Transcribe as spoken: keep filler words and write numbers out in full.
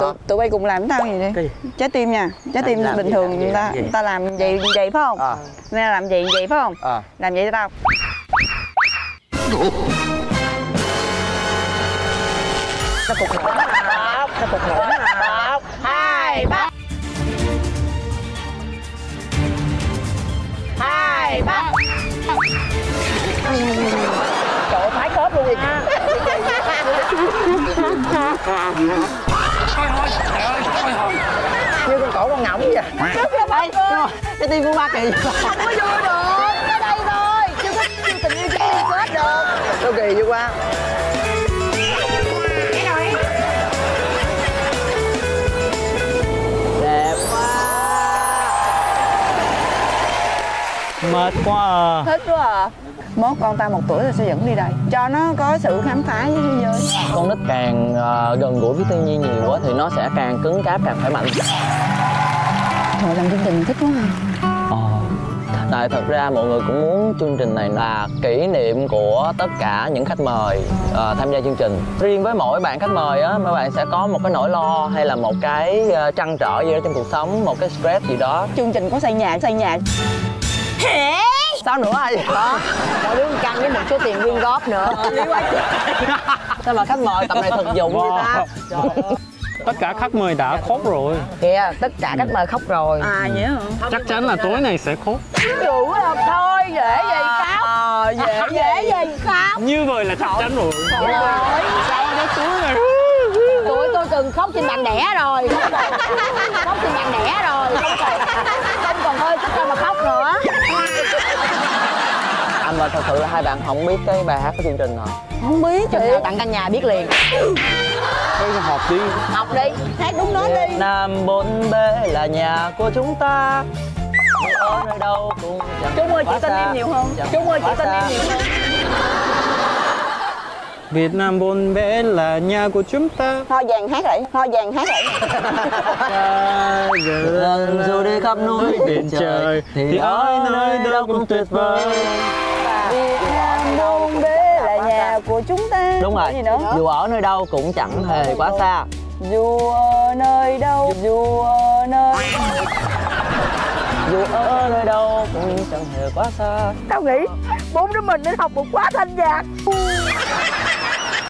tụi, tụi bay cùng làm tao gì đi. Trái tim nha, trái tim làm, bình làm, thường người ta ta làm vậy vậy phải không? À. Nên là làm vậy vậy phải không? À. Làm vậy cho tao. Nó phục nổ nào, nó phục nổ nào. Hai ba. Hai ba. Trời ơi, thái khớp luôn vậy. Như con cổ con ngỗng vậy. Cái tim của ba kỳ. Không có vui được. Ở đây thôi. Chưa có tình yêu chưa kết được. Sao kỳ vậy qua. Đẹp quá. Mệt quá à. Thích quá à. Mốt con ta một tuổi rồi sẽ dẫn đi đây cho nó có sự khám phá với thế giới. Con nít càng uh, gần gũi với thiên nhiên nhiều quá thì nó sẽ càng cứng cáp, càng khỏe mạnh. Thôi làm chương trình thích quá hả? Ờ. Tại thật ra mọi người cũng muốn chương trình này là kỷ niệm của tất cả những khách mời uh, tham gia chương trình. Riêng với mỗi bạn khách mời á, mấy bạn sẽ có một cái nỗi lo hay là một cái uh, trăn trở gì đó trong cuộc sống, một cái stress gì đó. Chương trình có xây nhà, xây nhà. Sao nữa ai đó mỗi đứa căng với một số tiền quyên góp nữa. Sao mà khách mời tập này thực dụng như ta. Tất cả khách mời đã khóc rồi kìa, tất cả khách mời khóc rồi à. Vậy hả? Chắc chắn là tối này sẽ khóc. Đủ rồi, thôi dễ vậy khóc. Ờ dễ dễ vậy khóc như vậy là chắc chắn rồi. Sao cái túi này tụi tôi từng khóc trên bàn đẻ rồi, khóc trên bàn đẻ rồi, không còn hơi sức đâu mà khóc nữa. Anh mà thật sự là hai bạn không biết cái bài hát của chương trình hả? Không biết chị. Tặng căn nhà biết liền. Học đi, học đi, hát đúng nó đi. Việt Nam bốn B là nhà của chúng ta. Ở nơi đâu cũng chẳng. Chúng ơi chị tin em nhiều không? Chúng ơi chị tin em nhiều không? Việt Nam bốn B là nhà của chúng ta. Ho vàng hát lại, ho vàng hát lại. Dù đi khắp núi biển trời thì ở nơi đâu cũng tuyệt vời. Việt Nam bốn B là nhà của chúng ta. Đúng rồi. Dù ở nơi đâu cũng chẳng hề quá xa. Dù ở nơi đâu, dù ở nơi đâu, dù ở nơi đâu cũng chẳng hề quá xa. Tao nghĩ bốn đứa mình nên học một khóa thanh nhạc.